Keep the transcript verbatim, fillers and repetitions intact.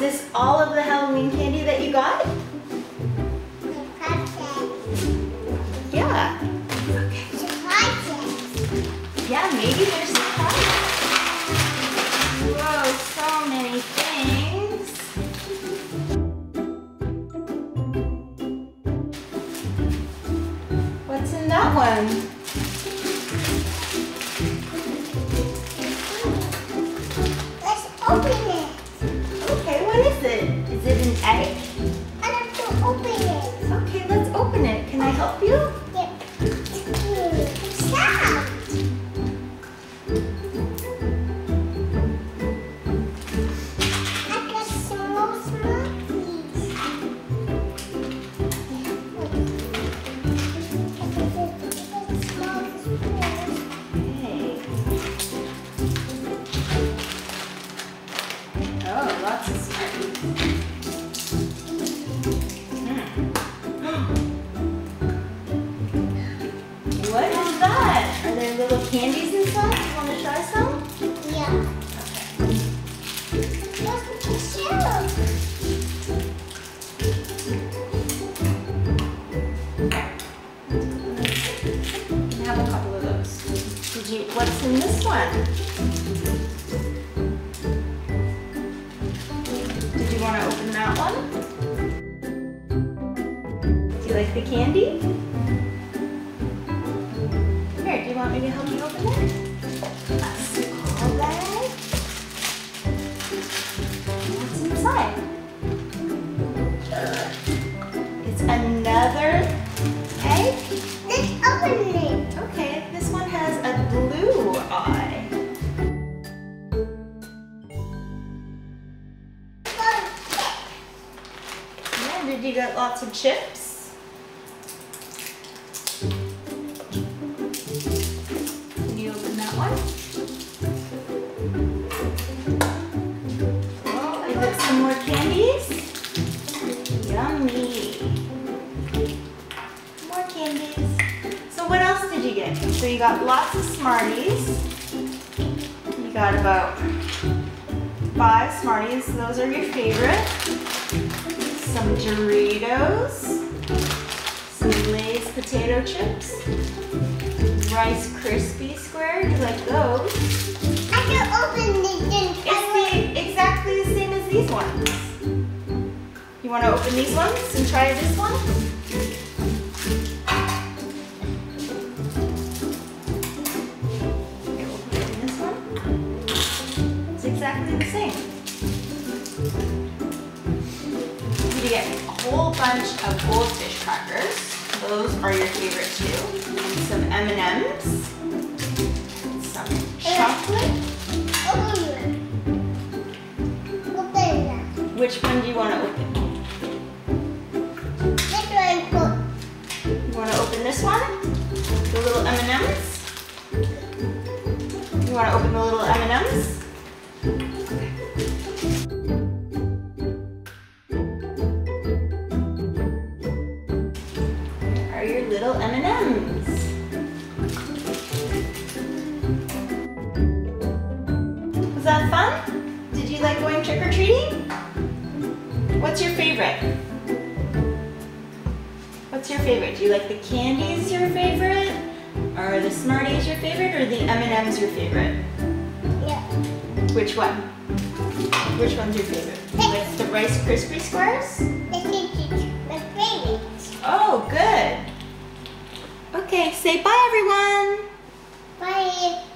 this all of the Halloween candy that you got? Yeah. Okay. Yeah, maybe there's surprises. Whoa, so many things. What's in that one? Open it. Okay, what is it? Is it an egg? I have to open it. Okay, let's open it. Can I help you? Yep. Stop. Like a small Smarties. Oh, lots of Smarties. Mm. What is that? Are there little candies inside? You want to try some? Yeah. You can have a couple of those. Did you, what's in this one? You want to open that one? Do you like the candy? Here, do you want me to help you open it? Let's call that. What's inside? It's another egg. Let's open it. Okay, this one has a blue eye. Did you get lots of chips? Can you open that one? Oh, is it some more candies? Yummy. More candies. So what else did you get? So you got lots of Smarties. You got about five Smarties. Those are your favorite. Some Doritos, some Lay's potato chips, Rice Krispies squares. Do you like those? I can open these. It's the, exactly the same as these ones. You want to open these ones and try this one? Okay, we'll put it in this one. It's exactly the same. You get a whole bunch of Goldfish crackers. Those are your favorite too. Some M and M's. Some chocolate. Open it. Which one do you want to open? This one. You want to open this one? The little M and M's? You want to open the little M and M's? Little M and M's. Was that fun? Did you like going trick-or-treating? What's your favorite? What's your favorite? Do you like the candies your favorite? Or the Smarties your favorite? Or the M and M's your favorite? Yeah. Which one? Which one's your favorite? Do you like the Rice Krispie squares? My favorite. Oh, good. Okay, say bye everyone! Bye!